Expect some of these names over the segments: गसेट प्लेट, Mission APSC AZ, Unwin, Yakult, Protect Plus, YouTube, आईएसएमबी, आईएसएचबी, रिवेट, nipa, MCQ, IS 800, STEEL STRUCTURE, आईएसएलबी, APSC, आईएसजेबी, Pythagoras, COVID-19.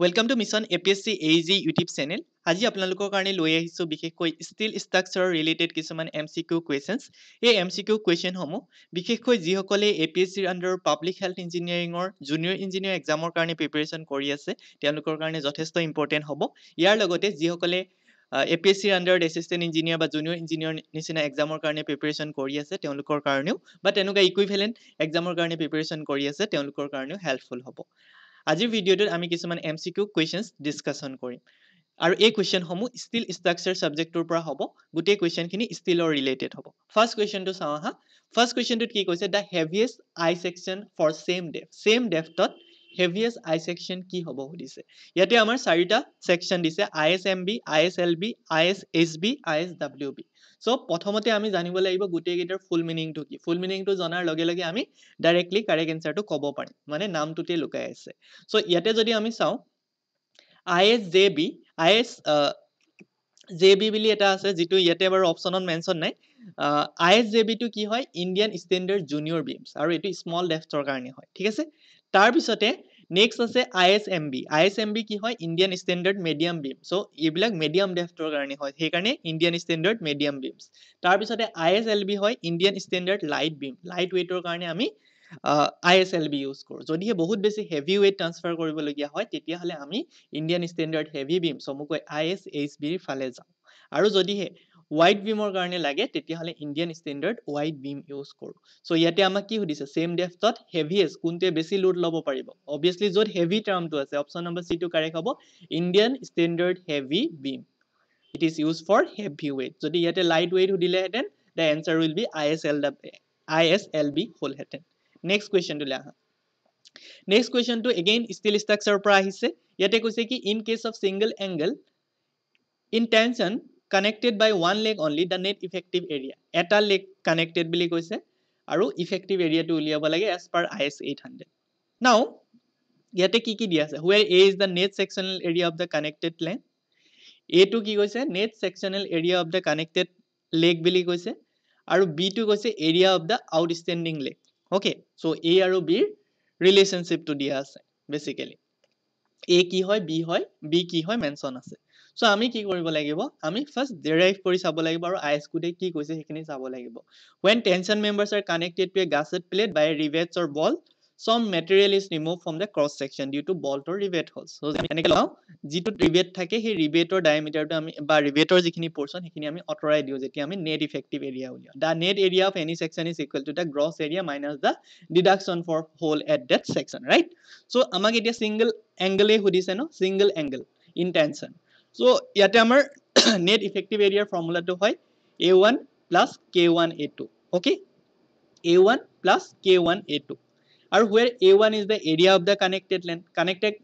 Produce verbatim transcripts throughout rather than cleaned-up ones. Welcome to mission APSC as YouTube channel. आज आपलोक लिखो विशेषको स्टील स्ट्राक्चर रिलेटेड किसान एमसीक्यू क्वेश्चन्स। ये एमसीक्यू क्वेश्चन समूह विशेषको जिसके APSC under public health engineering junior engineer exam preparation कर जथेष्ट इम्पर्टेन्ट हम। इते जिसके APSC under assistant engineer junior engineer निचिना एग्जाम प्रिपेरेशन करें इक्विवेलेंट एग्जाम प्रिपेरेशन करें हेल्पफुल हम। आज भिडिओ आम किसान एमसीक्यू क्वेश्चन्स डिस्कशन करें और ये क्वेश्चन समूह स्टील स्ट्रक्चर सब्जेक्टर हम। गोटे क्वेश्चन स्टील रिलेटेड हम। फर्स्ट क्वेश्चन तो चाओ हाँ। फर्स्ट क्वेश्चन तो की कैसे the heaviest I section for same depth same depth heaviest I section की हम सूदिसे। इते आम चारिटा सेक्शन दिसे आईएसएमबी आईएसएलबी आईएसएसबी आईएसडब्ल्यूबी। सो प्रथमते आमी जानिब लागिब गुटे केटार फुल मिनिंग तो की। फुल मिनिंग तो जनार लगे लगे आमी डायरेक्टली करेक्ट आन्सर तो कब पारिम माने नामटुते लुकाय आछे। सो इते जदि आमी चाओ आईएसजेबी आईएस जेबी बिली एटा आछे जितु इते बार अपशनत मेनशन नाइ। आईएसजेबी तो की हय इंडियन स्टैंडर्ड जूनियर बीम्स आरो एटु स्मल डेप्थर कारणे हय, ठीक आछे। तार पिछते नेक्स्ट आसे आईएसएमबी। आईएसएमबी की हय Indian standard medium beam. So एबिलाक मीडियम डेप्थर कारणे हय, हेकारणे इंडियन स्टैंडर्ड मीडियम बीम्स। तार पिछते आईएसएलबी हय Indian standard light beam. Light वेटर कारणे आमी आईएसएलबी यूज करो। जदिहे बहुत बेसि हेवी वेट ट्रांसफार करिबलगिया हय तेतिया हले आमी इंडियन स्टैंडर्ड हेवी बीम चमुकै आईएसएचबी फाले जाओ। आरो जदिहे व्हाइट बीम कारणे लागे तेतिया हले Indian standard white beam use करो। सो इते आमक कि हुदिसे सेम डेप्थत हेविएस्ट कोनते बेसि लोड लबो पारिबो। ऑब्वियसली जोर हेवी टर्म तो आसे ऑप्शन नंबर सी तो करेक्ट हबो Indian standard heavy beam. It is used for heavy weight. जदि इते लाइट वेट हुदिले हेतेन the answer will be ISLW आईएसएलबी होल हेतेन। नेक्स्ट क्वेश्चन तो लिया। नेक्स्ट क्वेश्चन तो अगेन स्टील स्ट्रक्चर पर आहिसे। याते कोसे कि in case of single angle in tension connected by one leg only the net effective area. एटा लेग कनेक्टेड बिली कोसे आरो इफेक्टिव एरिया तो उलियाब लागे as per IS eight hundred। Now याते की की दिया आसे where A is the net sectional area of the connected leg. A तो की कोसे net sectional area of the connected leg बिली कोसे आरो बी तो कोसे area of the outstanding leg. Okay okay, so so A और बी रिलेशनशिप तो दिया आसे बेसिकली ए की होय बी होय बी की होय मेंशन आसे। सो आमी की करिब लागिबो आमी फर्स्ट डेराइव करि साब लागिबो आरो आईएस कोडे की কৈছে হেখিনি साब लागिबो। When tension members are connected to a गसेट प्लेट by rivets or bolt some material is remove from the cross section due to bolt or रिवेट holes. So আমি এনেকে লও যেটো রিভেট থাকে সেই রিভেটৰ ডায়ামিটাৰটো আমি বা রিভেটৰ যিখিনি পোরশন সেইখিনি আমি অটৰাই দিও যেতিয়া আমি নেট ইফেক্টিভ এৰিয়া উলিয়াও। The net area of any section is equal to the gross area minus the deduction for hole at that section, right. So আমাক এতিয়া সিঙ্গেল এংগলে হুদিছে ন single angle in tension. So ইয়াতে আমাৰ net effective এৰিয়াৰ ফৰ্মুলাটো হয় a one + k one a two, okay a one + k one a two। और where a one is the area of the connected leg, connected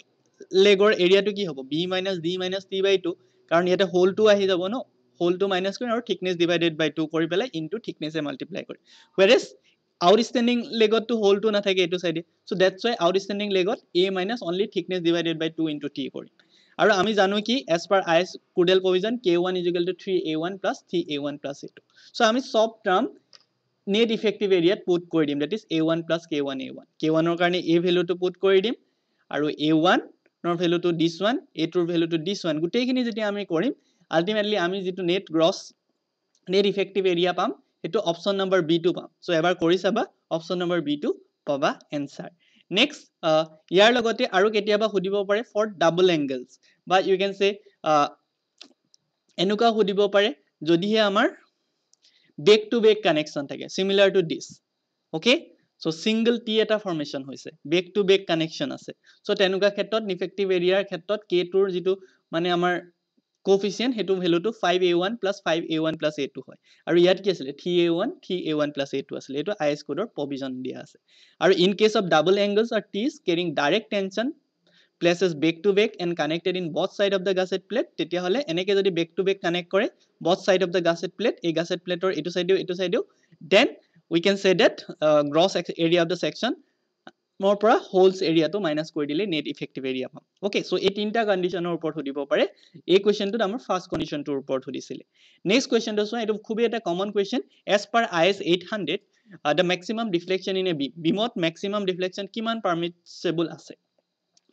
leg or area to की होगा b minus d minus t by two कारण ये तो whole two आही जावो ना whole two minus करें और thickness divided by two कोरी पहले into thickness से multiply करें। Whereas outstanding leg और तो whole two ना था के two side, so that's why outstanding leg और a minus only thickness divided by two into t कोरी। और आमी जानो कि as per I S Kudel provision k one is equal to three a one plus three a one plus a two, so आमी soft term net effective area put कर दिम that is a one + k one a one k one ৰ কাৰণে a value to put কৰি দিম আৰু a one ৰ value টো this one a two ৰ ভ্যালু টো this one গুটেখিনি যেতিয়া আমি কৰিম আল্টিমেটলি আমি যেটো net gross net effective area পাম এটো অপশন নম্বৰ b টো পাম। সো এবাৰ কৰি সাবা অপশন নম্বৰ b টো পাবা आंसर। নেক্সট ইয়াৰ লগতে আৰু কেতিয়াবা হুদিব পাৰে ফৰ ডাবল এংগলস বা ইউ ক্যান সে এনুকা হুদিব পাৰে যদিহে আমাৰ back to back connection থাকে similar to this, okay। so single t eta formation hoise back to back connection ase, so tenuka khetrot effective area khetrot k two r jitu mane amar coefficient hetu value to five a one plus five a one plus a two hoy aru yat ki asile three a one three a one plus a two asile etu is code or provision dia ase। aru in case of double angles or t's carrying direct tension places back to back and connected in both side of the gusset plate tetia hole eneke jodi back to back connect kore both side of the gusset plate ei gusset plate or etu side etu side then we can say that uh, gross area of the section more pra holes area to minus koi dile net effective area pam, okay। so ei tinta condition or upor hudibo pare ei question to amar first condition to upor hudisile। next question to so etu khubi eta common question as per is eight hundred uh, the maximum deflection in a beam beamot maximum deflection kiman permissible ase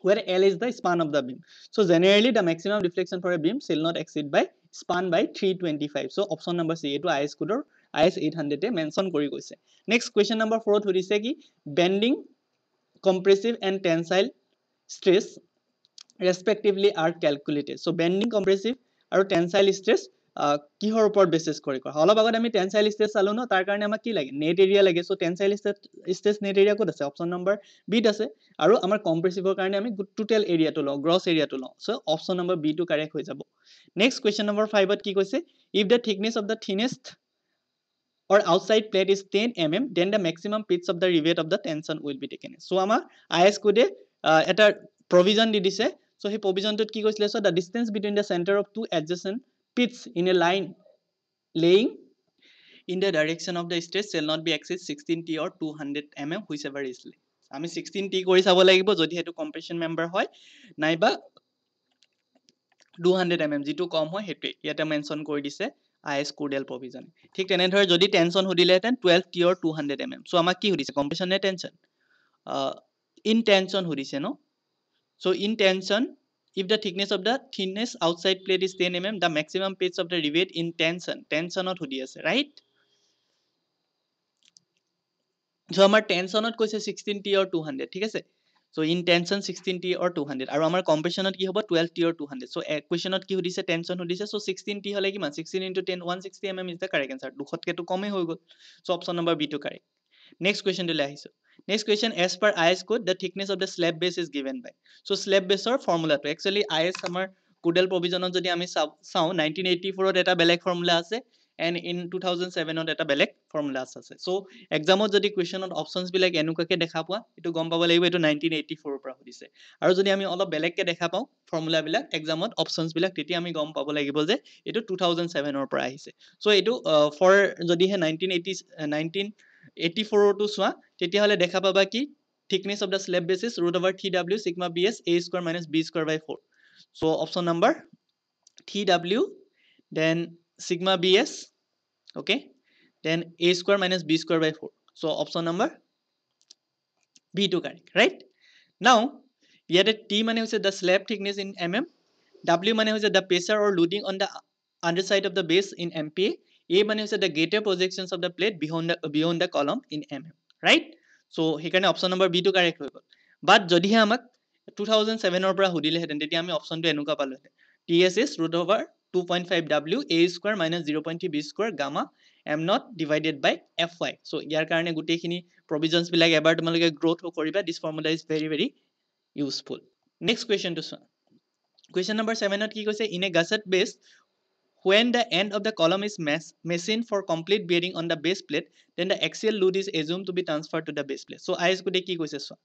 where L is the span of the beam. So generally the maximum deflection for a beam shall not exceed by span by three twenty-five. So option number C, eto I S code or I S eight hundred e mention kori koise. Next question number four hodise ki bending, compressive and tensile stress respectively are calculated. So bending, compressive and tensile stress Uh, kihor upor basis kori kora holo bagot ami tensile stress chalu no tar karone amak ki lage net area lage. So tensile stress net area kot ase, option number B ase, aru amar compressive karone ami total area to lo, gross area to lo. So option number B to correct hoi jabo. Next question number five at ki koise, if the thickness of the thinnest or outside plate is ten millimeters, then the maximum pitch of the rivet of the tension will be taken. So amar IS code uh, at a provision di dise. So he provision tot ki koisle, so the distance between the center of two adjacent pits in a line laying in the direction of the stress shall not be exceed sixteen T or two hundred millimeters, whichever is less. Ami sixteen T kori sabo lagibo jodi hetu compression member hoy naiba two hundred millimeters jitu kom hoy hetu iata mention kori dise I S codal provision. Thik tene dhore jodi tension hodile ten twelve T or two hundred millimeters. So amak ki hodise compression ne tension uh, in tension hodise no. So in tension, if the thickness of the thinnest outside plate is ten millimeters, the maximum pitch of the rivet in tension. Tension not hudi ase, right? So amar tension not koise sixteen T or two hundred. Thik ase. So in tension sixteen T or two hundred. Aru amar compression not ki hobo twelve T or two hundred. So question not ki hudi ase tension hudi ase. So sixteen T hole ki man sixteen into ten one hundred sixty millimeters is the correct answer. Dukhot ke to kome hoi gol. So option number B to correct. Next question dile ahiso. Next question, as per I S code, the thickness of the slab base is given by. So slab base or formula to actually I S amar codal provision on jodi ami saw nineteen eighty-four data belek formula ase and in two thousand seven data belek formula ase. So exam ot jodi question on options be like enuka ke dekha pua etu gom pabo lagibo etu nineteen eighty-four pra hodise aru jodi ami ola belek ke dekha pau formula bilak exam ot options bilak teti ami gom pabo lagibo je etu two thousand seven or pra ahise. So etu uh, for jodi he nineteen eighty-four to swa tetia hole dekha paba ki thickness of the slab base is root over T W sigma bs a square minus b square by four. So option number T W, then sigma bs, okay, then a square minus b square by four. So option number B to correct, right? Now here T mane hoise the slab thickness in mm, W mane hoise the pressure or loading on the underside of the base in M P A, A mane hoise the greater projections of the plate beyond the beyond the column in mm, right? So hekane option number B to correct hoy gol. But jodi he amak two thousand seven or pra hodile heten teti ami option to enuka palu heten T S is root over two point five W a square minus zero point three b square gamma m not divided by fy. So yar karone gute khini provisions bilak ebar tomaloge growth koriba. This formula is very very useful. Next question to question number seven ot ki koise, in a gusset base when the end of the column is machined for complete bearing on the base plate, then the axial load is assumed to be transferred to the base plate. So I S could ki koise so,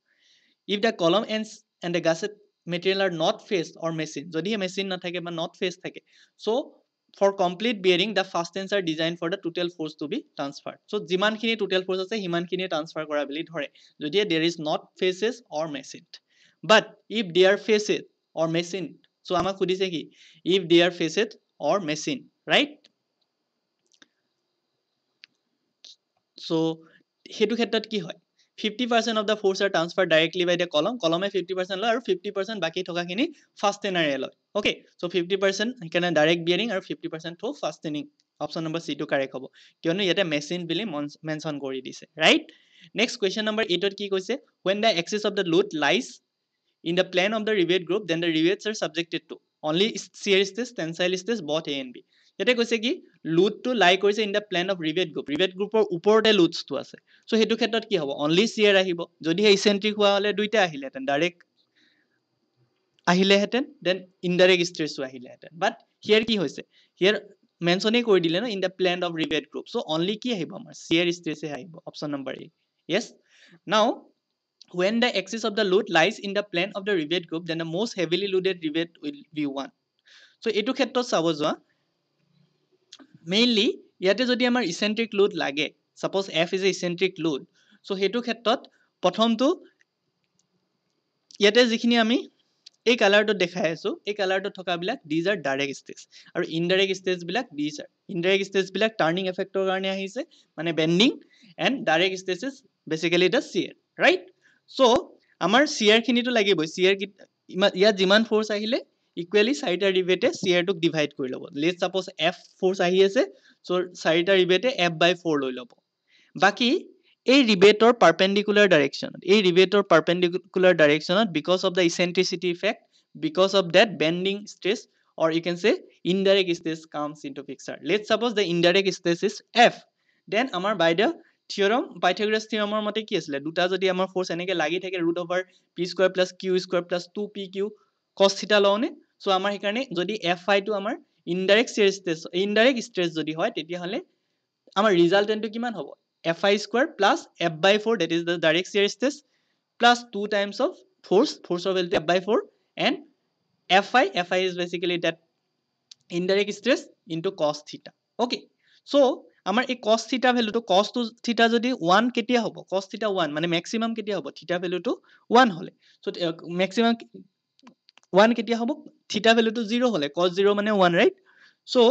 if the column ends and the gusset material are not faced or machined, jodi machined na thake ba not faced thake, so for complete bearing the fasteners are designed for the total force to be transferred. So jiman khini total force ase himan khini transfer kora bili dhore jodi there is not faces or machined. But if they are faced or machined, so amak khudise ki if they are faced or machine, right? So hetu khetrat ki hoy fifty percent of the force are transferred directly by the column. Column e fifty percent la aru fifty percent baki thoka kini fastener e loy. Okay, so fifty percent hekane direct bearing aru fifty percent to fastening. Option number C to correct hobo kionu yate machine bili mention kori dise, right? Next question number eight ot ki koise, when the axis of the load lies in the plane of the rivet group, then the rivets are subjected to only shear stress, tensile stress, both A and B. Yate koise ki load to lie korise in the plane of rivet group. Rivet group or uporte loads to ase. So hetu khetrat ki hobo only shear ahibo. Jodi he eccentric hua hole duita ahile heten, direct ahile heten, then indirect stress ahile heten. But here ki hoise, here mention ei kori dile no, in the plane of rivet group. So only ki ahibo amar shear stress e ahibo. Option number A. Yes. Now when the axis of the load lies in the plane of the rivet group, then the most heavily loaded rivet will be one. So etu khetrot sabo jua mainly yate jodi amar eccentric load lage, suppose F is a eccentric load, so hetu khetrot prothom tu yate jikhini ami ei color to dekhai asu, ei color to thoka bilak these are direct stress aru indirect stress bilak these are indirect stress bilak turning effect or karone ahise mane bending, and direct stress is basically the shear, right? So amar shear khini to lagibo, shear या जिमान force आहिले equally साइटा रिवेटे सीआर टुक divide কৰি লব let suppose F force আহি আছে সো সাইটা রিবেটে এফ বাই ফোর লৈ লব বাকি এই রিবেটৰ পারপেন্ডিকুলার ডাইরেকশনত এই রিবেটৰ পারপেন্ডিকুলার ডাইরেকশনত because of the eccentricity effect because of that bending stress or you can say indirect stress comes into picture. Let's suppose the indirect stress is F, then amar by the theorem Pythagoras theorem amar mote ki asle duta jodi amar force eneke lagi thake root over p square plus q square plus two p q cos theta laone so amar hekane jodi fi to amar indirect stress indirect stress jodi hoy tetia hole amar resultant to kiman hobo fi square plus f by four that is the direct stress plus two times of force force of f by four and Fi, Fi is basically that indirect stress into cos theta. Okay. So, our cos theta value to cos to theta jodi one ketia hobo. Cos theta one, mane maximum ketia hobo. Theta value to one hole. So uh, maximum one ketia hobo. Theta value to zero hole. Cos zero mane one, right? So,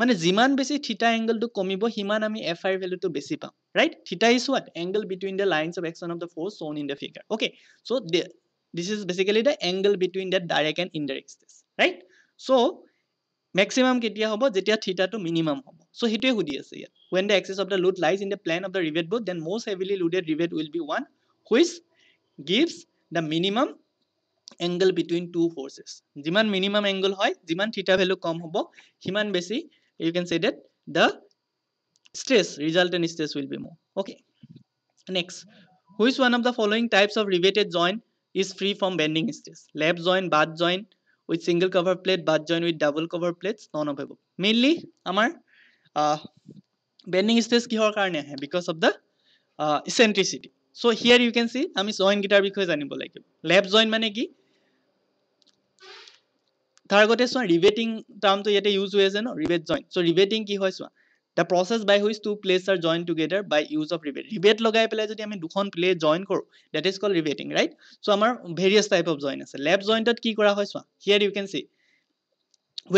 mane jiman beshi theta angle to komibo himan ami Fi value to beshi pam, right? Theta is what? Angle between the lines of action of the force shown in the figure. Okay. So the this is basically the angle between the direct and indirect stress, right? So maximum ketia hobo jetia theta to minimum hobo. So hitue hudi ase here. When the axis of the load lies in the plane of the rivet board, then most heavily loaded rivet will be one which gives the minimum angle between two forces. Jiman minimum angle hoy jiman theta value kom hobo himan beshi you can say that the stress resultant stress will be more. Okay, next, which one of the following types of riveted joint is free from bending stress? Lap joint, butt joint with single cover plate, butt joint with double cover plates, none of above. Mainly, our uh, bending stress ki hor karne hai because of the uh, eccentricity. So here you can see, ami joint guitar bikhoye janibo lagibo. Lap joint mane ki? Thar gote swa riveting term to yate use hoye ase no, rivet joint. So riveting ki hoy swa? The process by which two plates are joined together by use of rivet. Rivet logai pele jodi ami dukhon plate join koru, that is called riveting, right? So amar various type of join ase. Lap joint ot ki kora hoy swa? Here you can see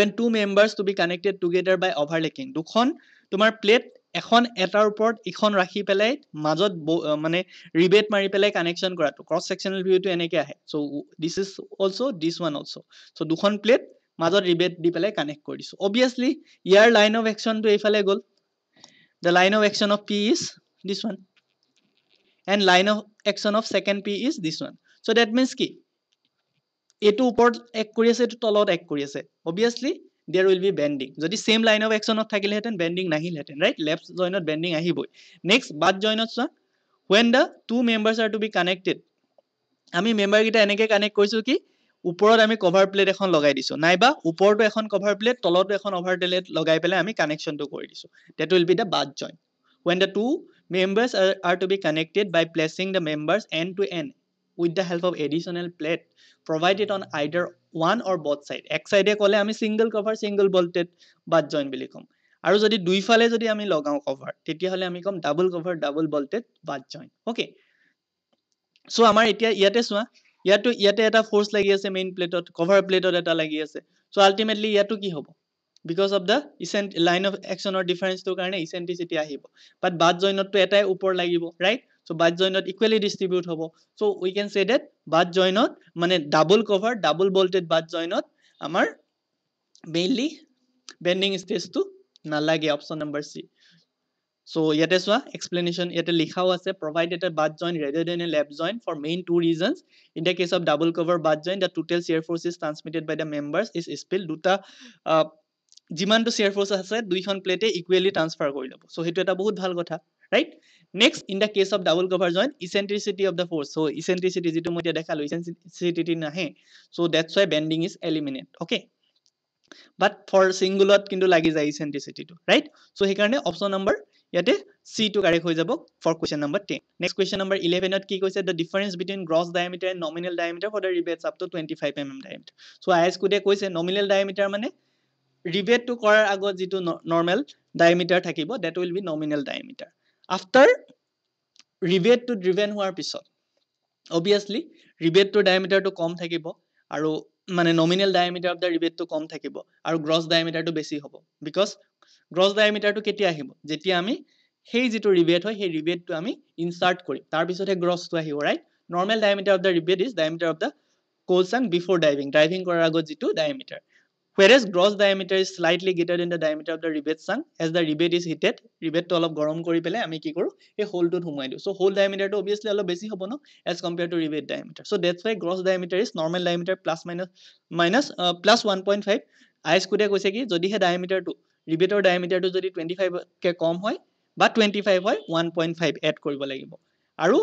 when two members to be connected together by overlapping. Dukhon tomar plate ekhon etar upor ikhon rakhi pele majot mane rivet mari pele connection kora to cross sectional view to eneke ahe. So this is also, this one also. So dukhon plate major rivet di pele connect korisu. Obviously here line of action to efale gol. The line of action of P is this one and line of action of second P is this one. So that means ki etu upor ek kori ase etu tolot ek kori ase, obviously there will be bending. Jodi same line of action of thakile heten bending nahil heten, right? Left joint ot bending ahiboi. Next, butt joint ot sa when the two members are to be connected, ami member kita eneke connect korisu ki উপৰত আমি cover plate এখন লগাই দিছো নাইবা উপৰটো এখন cover plate তলটো এখন অভাৰটেলেট লগাই পেলে আমি কানেকশনটো কৰি দিছো. That will be the butt joint when the two members are, are to be connected by placing the members end to end with the help of additional plate provided on either one or both side. এক সাইডে কলে আমি single cover single bolted butt joint বুলি কম আৰু যদি দুই ফালে যদি আমি লগাও কভার তেতিয়া হলে আমি কম double cover double bolted butt joint. Okay, so আমাৰ এতিয়া ইয়াতে সোৱা ইয়াটো ইয়াতে এটা ফোর্স লাগি আছে মেইন প্লেটত কভার প্লেটত এটা লাগি আছে. সো আলটিমেটলি ইয়াটো কি হবো বিকজ অফ দা ইসেন্ট লাইন অফ অ্যাকশনৰ ডিফারেন্স তো কাৰণে ইসেন্ট্রিসিটি আহিব বাট বাট জয়েন্টত তো এটাই ওপৰ লাগিব, রাইট? সো বাট জয়েন্টত ইকুৱেলি ডিস্ট্রিবিউট হবো. So we can say that butt জয়েন্টত মানে double cover double bolted butt জয়েন্টত আমাৰ মেইনলি বেন্ডিং স্ট্রেস তো নালাগে, অপশন নাম্বার সি. সো ইয়াতে সোৱা এক্সপ্লেনেশন ইয়াতে লিখাও আছে provided a butt joint rather than a lap joint for main two reasons. In the case of double cover butt joint, the total shear force is transmitted by the members is spilled. দুটা জিমান two shear force আছে দুইখন প্লেটে equally transfer কৰি লব. So হেতু এটা বহুত ভাল কথা, right? Next, in the case of double cover joint eccentricity of the force. So eccentricity যেটো মই এতিয়া দেখালো ইসেন্ট্রিসিটি নাহে, so that's why bending is eliminate. Okay, but for সিঙ্গুলত কিন্তু লাগি যায় ইসেন্ট্রিসিটিটো, রাইট? সো হে কারণে অপশন নাম্বার ইয়াতে সি টু কারেক্ট হয়ে যাব for question number ten. Next question number eleven অত কি কৈছে? The difference between gross diameter and nominal diameter for the rivets up to twenty five M M diameter. So IS কোডে কৈছে nominal diameter মানে rivet টু করার আগত যেটো নর্মাল ডায়ামিটার থাকিব that will be nominal diameter. After rivet two driven হওয়ার পিছত অবভিয়াসলি রিভেট টু ডায়ামিটারটো কম থাকিব আৰু মানে নমিনাল ডায়ামিটার অফ দ্য রিভেটটো কম থাকিব আৰু গ্রস ডায়ামিটারটো বেছি হ'ব বিকজ গ্রস ডায়ামিটারটো কেতিয়া আহিব যেতিয়া আমি সেই যেটো রিভেট হয় সেই রিভেটটো আমি ইনসার্ট কৰিম তাৰ পিছতহে গ্রসটো আহিব, right? Normal diameter of the rivet is diameter of the quotient before diving. Diving korar agot jitu diameter. Whereas gross diameter is slightly greater than the diameter of the rivet sung, as the rivet is heated, rivet to alop gorom kori pele ami ki koru ei hole to humai diu. So hole diameter to obviously alop beshi hobo no as compared to rivet diameter. So that's why gross diameter is normal diameter plus minus minus uh, plus one point five. Ice kude koise ki jodi he diameter to rivet or diameter to jodi twenty-five ke kom hoy ba twenty-five hoy one point five add koribo lagibo aru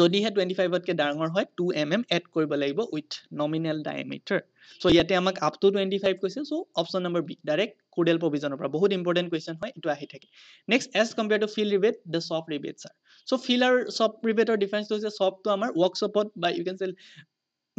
jodi he twenty-five ke dangor hoy two millimeters add koribo lagibo with nominal diameter. So yate amak up to twenty-five koise, so option number B direct Codel provision opra bahut important question hoy etu ahi thake. Next, as compared to field rivet the soft rivets are. So field or soft rivet or difference to hoise soft to amar workshopot by you can say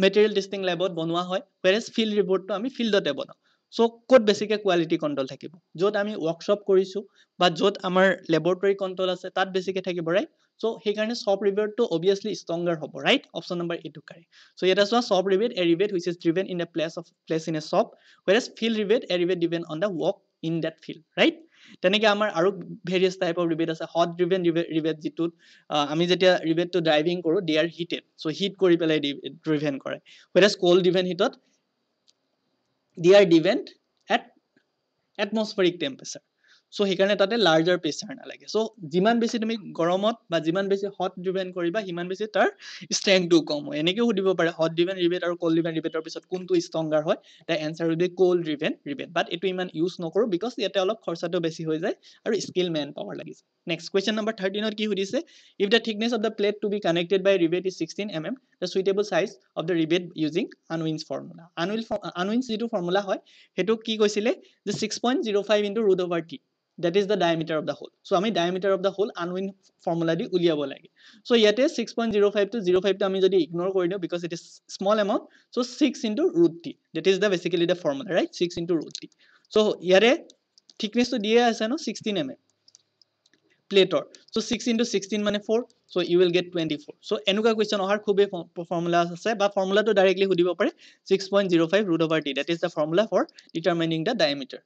material testing labot bonua hoy, whereas field rivet to ami field dot e bonao. So code basic quality control thakibo jot ami workshop korisu ba jot amar laboratory control ase tat basic thakibo, right? So he karone soft rivet to obviously stronger hobo, right? Option number A to correct. So here is a soft rivet, a rivet which is driven in the place of place in a shop, whereas field rivet, a rivet driven on the work in that field, right? Teneke amar aru various type of rivet ase, hot driven rivet jitu ami jetia rivet to driving koru they are heated, so heat kori pelai driven kore, whereas cold driven heatot they are driven at atmospheric temperature. So he can at a larger pressure nalage. So jiman beshi tumi goromot ba jiman beshi hot driven koriba himan beshi tar strength to kom hoy. Eneke hudibo pare hot driven rivet aru cold driven rivetor pisot kuntu stronger hoy, the answer will be cold driven rivet, but etu iman use nokoru because yate alop khorsa to beshi hoy jay aru skill manpower lagise. Next, question number thirteen or ki hudise, if the thickness of the plate to be connected by rivet is sixteen millimeters, the suitable size of the rivet using Unwin's formula. Unwin for, uh, Unwin's jitu formula hoy hetu ki koisile the six point zero five into root over t, that is the diameter of the hole. So ami diameter of the hole Unwin formula di uliabo lage. So yate six point zero five to zero five to ami jodi ignore kori dio because it is small amount, so six into root t, that is the basically the formula, right? six into root t. So yare thickness to diye ase no sixteen millimeters plator, so six into sixteen mane four, so you will get twenty-four. So enuka question ohar khube formula ase ba formula to directly hudibo pare six point zero five root over t, that is the formula for determining the diameter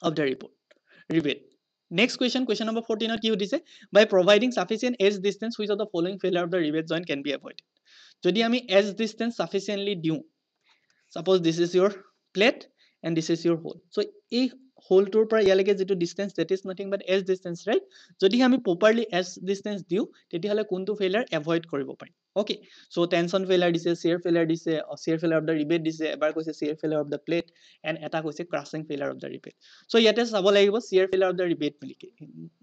of the report rivet. Next question, question number fourteen or ki hudise, by providing sufficient edge distance which of the following failure of the rivet joint can be avoided. Jodi ami edge distance sufficiently diu, suppose this is your plate and this is your hole, so ei hole tor pra yalege jetu distance, that is nothing but edge distance, right? Jodi ami properly edge distance diu teti hale kuntu failure avoid koribo pari. Okay, so tension failure dise, shear failure dise, shear failure of the rivet dise, ebar koise shear failure of the plate and eta koise crushing failure of the rivet. So yate sabo lagibo shear failure of the rivet bulike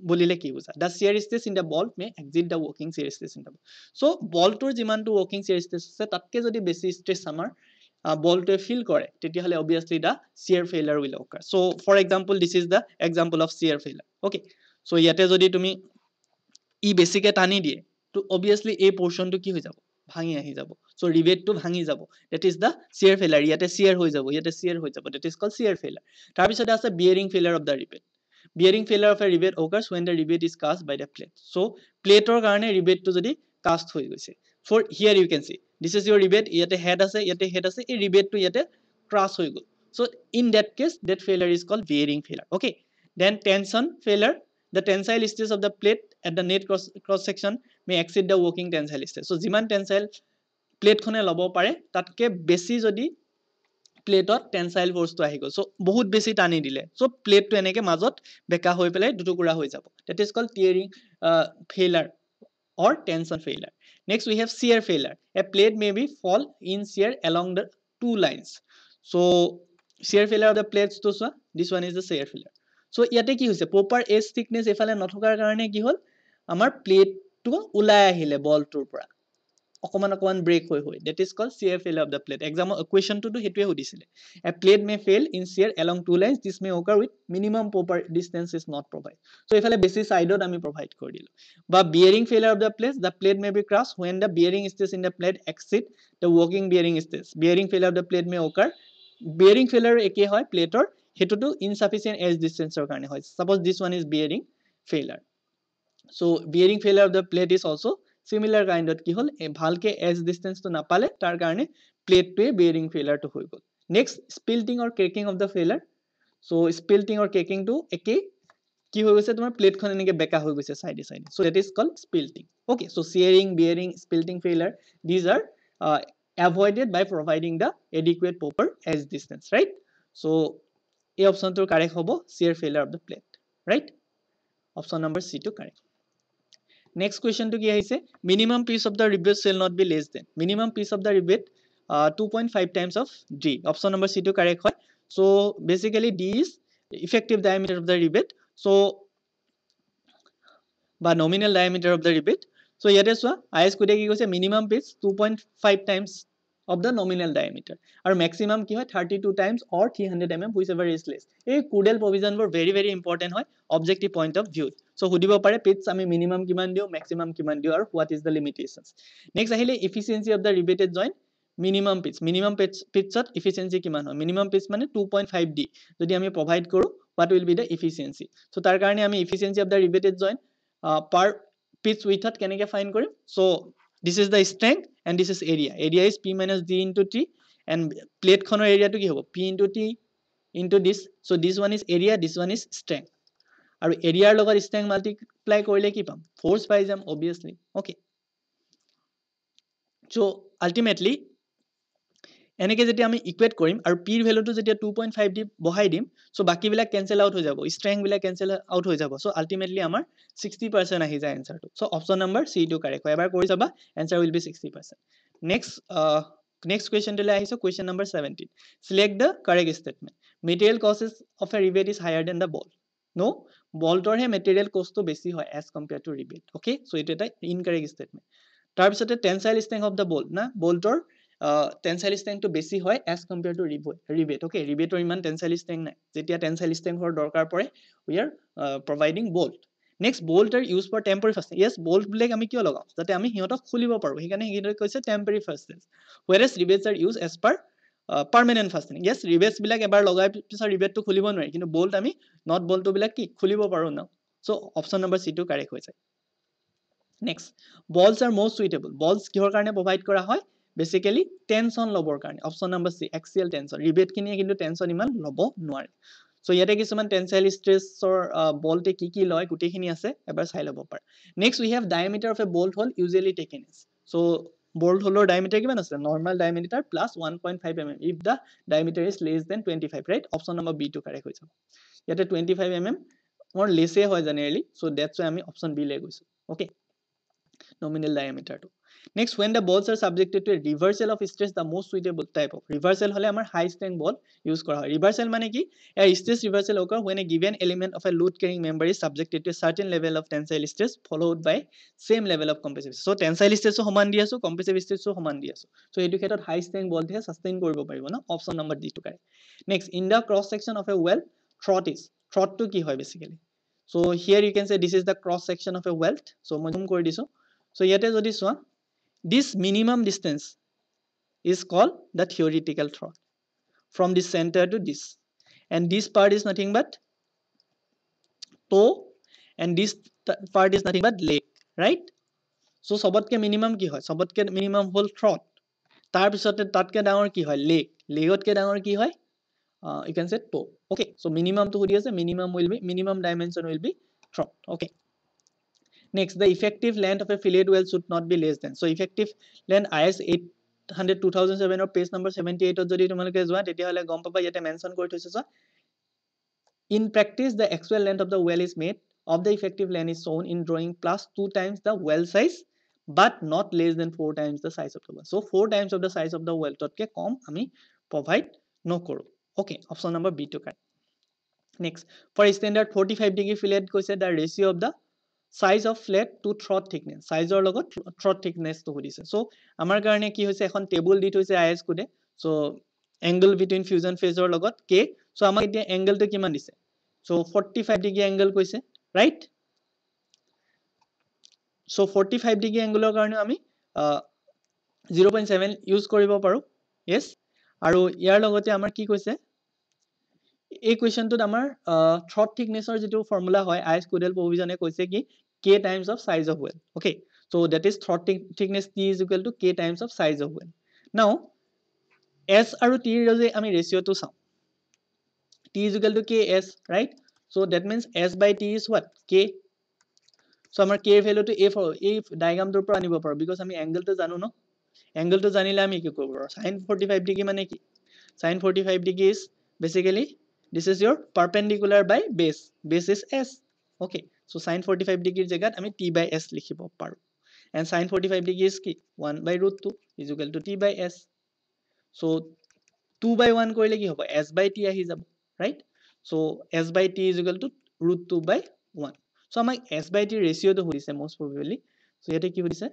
bolile ki buja, the shear stress in the bolt may exceed the working shear stress in the bolt. So bolt tor jiman to working shear stress ase tatke jodi beshi stress amar Uh, ball to feel correct, tetiale obviously the shear failure will occur. So for example, this is the example of shear failure. Okay, so yate jodi tumi e basic e tani die to obviously a portion to ki ho jabo bhangi ahi jabo, so rivet to bhangi jabo, that is the shear failure. Yate shear ho jabo, yate shear ho jabo, that is called shear failure. Tar pisode ase bearing failure of the rivet. Bearing failure of a rivet occurs when the rivet is cast by the plate. So plate or karone rivet to jodi cast hoi goise, for here you can see this is your rivet, yate head ase, yate head ase, ei rivet to yate crush hoigol. So in that case that failure is called bearing failure. Okay, then tension failure, the tensile stress of the plate at the net cross, cross section may exceed the working tensile stress. So jiman tensile plate khone lobo pare tatke beshi jodi plate or tensile force to ahi go, so bahut beshi tani dile, so plate to eneke majot beka hoi pelai dutukura hoi jabo, that is called tearing uh, failure or tension failure. Next we have shear failure, a plate may be fall in shear along the two lines. So shear failure of the plates to so this one is the shear failure. So yate ki hoise proper edge thickness efale nothokar karone ki hol amar plate to ulai ahile ball tur pura okoman okoman break hoy hoy, that is called shear failure of the plate. Exam equation to do hetue hudisile, a plate may fail in shear along two lines, this may occur with minimum proper distance is not provided. So efale basic side ot ami provide kori dilu. Ba bearing failure of the plate, the plate may be crushed when the bearing stress in the plate exceed the working bearing stress. Bearing failure of the plate may occur, bearing failure eke hoy plate or hetu to insufficient edge distance or karone hoy. Suppose this one is bearing failure, so bearing failure of the plate is also similar kind of ki hol e bhalke edge distance to napale tar karone plate to bearing failure to hoi gol. Next, spilting or cracking of the failure. So spilting or cracking to eke ki hoi goise tomar plate khon eneke beka hoi goise side side, so that is called spilting. Okay, so shearing, bearing, spilting failure, these are uh, avoided by providing the adequate proper edge distance, right? So A option to correct hobo, shear failure of the plate, right? Option number C to correct. Next question to kya hai, minimum piece of the rivet shall not be less than. Minimum piece of the rivet uh, two point five times of D. Option number C to correct hoy. So basically D is effective diameter of the rivet. So by nominal diameter of the rivet. So here is what I S could say minimum piece two point five times of the nominal diameter or maximum ki hoy thirty-two times or three hundred millimeters whichever is less. A Kudel provision were very very important hoy objective point of view. So hudibo pare pitch ami minimum kiman dio, maximum kiman dio or what is the limitations. Next ahile efficiency of the riveted joint minimum pitch. Minimum pitch pitchat efficiency kiman hoy. Minimum pitch mane two point five D. Jodi ami provide koru what will be the efficiency. So tar karone ami efficiency of the riveted joint uh, per pitch width can I find korim. So this is the strength and this is area. Area is P minus D into T and plate khono area to ki hobo P into T into this. So this one is area, this one is strength. Aru area logar strength multiply korile ki pam force by jam obviously. Okay. So ultimately eneke jeti ami equate korim aru P value to jeti two point five d bohai dim. So baki bila cancel out ho jabo. Strength bila cancel out ho jabo. So ultimately amar sixty percent ahi jay answer to. So option number C to correct. Ebar kori jaba answer will be sixty percent. Next uh, next question dile ahiso question number seventeen. Select the correct statement. Material costs of a rivet is higher than the bolt. No, bolt or he material cost to besi hoy as compared to rivet. Okay, so it is the incorrect statement. Tar pisate tensile strength of the bolt na bolt or Uh, tensile strength to besi hoy as compared to rivet. Okay, rivet or iman tensile strength na. Jetia tensile strength hor dorkar pore, we are uh, providing bolt. Next, bolt are used for temporary fastening. Yes, bolt black ami kyo logam. That ami hiyotok khulibo parbo. Hekane hekane koise temporary fastening. Whereas rivets are used as per uh, permanent fastening. Yes, rivets black ebar logai pisar rivet to khulibo nori. Kintu bolt ami not bolt to black ki khulibo paro na. So option number C to correct hoise. Next, balls are most suitable. Balls kihor karone provide kora hoy. Basically tension lobor karne option number C axial tension rivet kini kintu tension iman lobo noare. So yate kisuman tensile stress or uh, bolt e ki ki loy guti kini ase ebar sai lobo par. Next we have diameter of a bolt hole usually taken as. So bolt hole diameter given as normal diameter plus one point five millimeters if the diameter is less than twenty-five, right? Option number B to correct hoise yate twenty-five millimeters or less hoy generally, so that's why ami option B le goisu. Okay, nominal diameter to. Next, when the balls are subjected to a reversal of stress, the most suitable type of reversal hole amar high strength ball use kora hoy. Reversal mane ki a stress reversal occur when a given element of a load carrying member is subjected to a certain level of tensile stress followed by same level of compressive stress. So tensile stress ho homan di asu, compressive stress ho homan di asu. So etu khetot high strength ball the sustain koribo paribo na. Option number D to correct. Next, in the cross section of a well, throat is throat to ki hoy basically. So here you can say this is the cross section of a well. So moi zoom kori disu. So yate jodi swa this minimum distance is called the theoretical throat from the center to this, and this part is nothing but toe and this part is nothing but leg, right? So sobotke minimum ki hoy, sobotke minimum hol throat, tar pisote tatke dangor ki hoy leg, legotke dangor ki hoy uh, you can say toe. Okay, so minimum to hodi ase, minimum will be minimum dimension will be throat. Okay. Next, the effective length of a fillet well should not be less than. So effective length I S eight hundred two thousand seven or page number seventy-eight of jodi tomaloke joa tetia hole gom papa yate mention kori thoise so in practice the actual length of the well is made of the effective length is shown in drawing plus two times the well size but not less than four times the size of the well. So four times of the size of the well totke kom ami provide no koru. Okay, option number B to correct. Next, for a standard forty-five degree fillet koise the ratio of the size of flat to throat thickness. Size or logo throat thickness to hudise. So, amar karne ki hoise ekhon table di hoise I S code. So, angle between fusion phase or logo K. So, amar etia angle to kiman dise. So, forty-five degree angle koise, right? So, forty-five degree angle or karne ami uh, zero point seven use koribo paru. Yes. Aru yar logote amar ki koise? A question to amar uh, throat thickness or jitu formula hoy I S Kudel provision e koise ki K times of size of well. Okay, so that is throat th thickness T is equal to K times of size of well. Now S aru T je ami ratio to sum, T is equal to K S, right? So that means S by T is what? K. So amar K value to A for A diagram to pura anibo paru because ami angle to janu no. angle to জানিলে আমি কি করব sin forty-five degree মানে কি sin forty-five degree is basically this is your perpendicular by base base is s okay so sin forty-five degree jagat ami t by s likhibo paru and sin forty-five degree is ki one by root two is equal to t by s so two by one korile ki hobo s by t ahi jabo right so s by t is equal to root two by one so amai s by t ratio to hoise most probably so yate ki hoise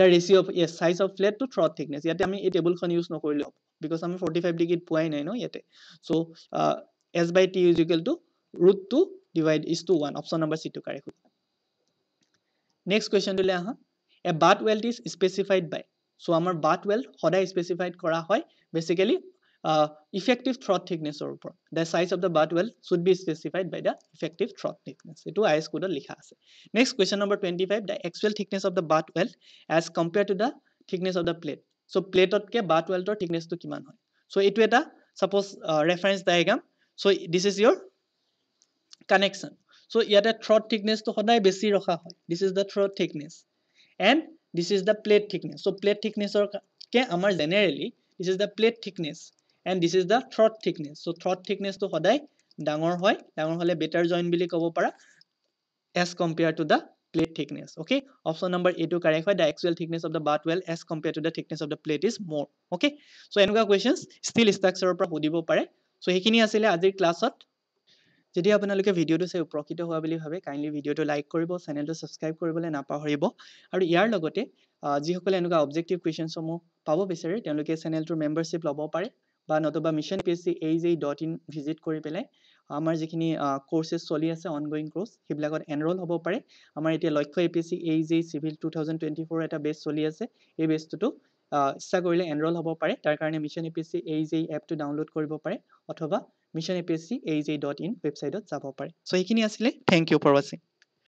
the ratio of yes size of flat to trough thickness yate ami e table khan use no korile because ami forty-five degree poi nai no yate so uh, s by t is equal to root two divide is to one option number c to correct next question dile aha a bath weld is specified by so amar bath weld hodai specified kora hoy basically uh, effective trough thickness or upor the size of the bath weld should be specified by the effective trough thickness etu is code likha ase next question number twenty-five the actual thickness of the bath weld as compared to the thickness of the plate so plate ot ke bath weld or thickness to kiman hoy so etu eta suppose uh, reference diagram so this is your connection so yata trough thickness to hodai besi rakha hoy this is the trough thickness and this is the plate thickness so plate thickness or ke amar generally this is the plate thickness and this is the trough thickness so trough thickness to hodai dangor hoy dangor hole better join bili kobo para as compared to the plate thickness okay option number A to correct hoy the actual thickness of the bath weld as compared to the thickness of the plate is more okay so enuka questions steel structure pra hodibo pare so hekini asile ajir class ot যদি আপোনালোকে ভিডিওটো চাই উপকৃত হোৱা বুলি ভাবে kindly ভিডিওটো like কৰিব চেনেলটো সাবস্ক্রাইব কৰিবলৈ নাপাহৰিব আৰু ইয়াৰ লগতে যিসকলে এনেকুৱা অবজেক্টিভ কোৱেশ্চনসমূহ পাব বিচাৰে তেওঁলোকে চেনেলটোৰ মেম্বাৰশিপ ল'ব পাৰে বা নতুবা mission apsc A Z dot in visit কৰি পেলাই আমাৰ যিখিনি কোর্সেস চলি আছে অনগোইং কোর্স হিবিলাকত এনৰোল হ'ব পাৰে আমাৰ এতিয়া লক্ষ্য apsc A Z civil twenty twenty-four এটা বেচ চলি আছে এই বেচটো ইচ্ছা কৰিলে এনৰোল হ'ব পাৰে তাৰ কাৰণে মিছন apsc A Z এপটো ডাউনলোড কৰিব পাৰে অথবা Mission A P S C A Z dot in website dot যাব পাৰে so এইখিনি আছিলে thank you for watching